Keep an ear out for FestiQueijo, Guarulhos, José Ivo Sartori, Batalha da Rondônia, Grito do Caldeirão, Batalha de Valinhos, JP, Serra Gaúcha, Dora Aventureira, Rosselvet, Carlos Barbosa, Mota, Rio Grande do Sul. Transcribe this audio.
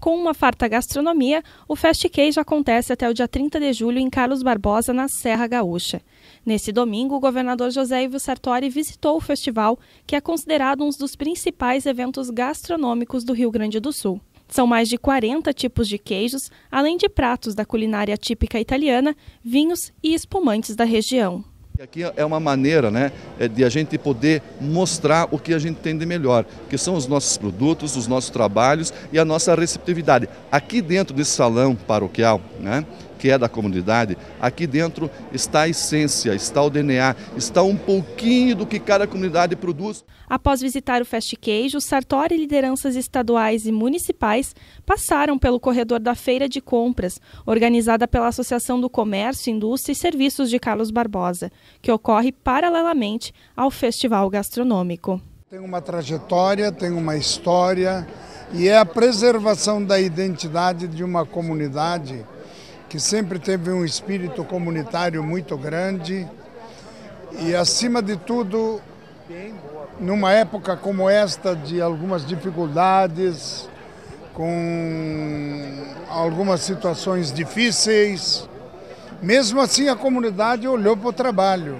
Com uma farta gastronomia, o FestiQueijo acontece até o dia 30 de julho em Carlos Barbosa, na Serra Gaúcha. Nesse domingo, o governador José Ivo Sartori visitou o festival, que é considerado um dos principais eventos gastronômicos do Rio Grande do Sul. São mais de 40 tipos de queijos, além de pratos da culinária típica italiana, vinhos e espumantes da região. Aqui é uma maneira, de a gente poder mostrar o que a gente tem de melhor, que são os nossos produtos, os nossos trabalhos e a nossa receptividade. Aqui dentro desse salão paroquial, que é da comunidade, aqui dentro está a essência, está o DNA, está um pouquinho do que cada comunidade produz. Após visitar o FestiQueijo, Sartori e lideranças estaduais e municipais passaram pelo corredor da Feira de Compras, organizada pela Associação do Comércio, Indústria e Serviços de Carlos Barbosa, que ocorre paralelamente ao Festival Gastronômico. Tem uma trajetória, tem uma história e é a preservação da identidade de uma comunidade que sempre teve um espírito comunitário muito grande e, acima de tudo, numa época como esta, de algumas dificuldades, com algumas situações difíceis, mesmo assim a comunidade olhou para o trabalho.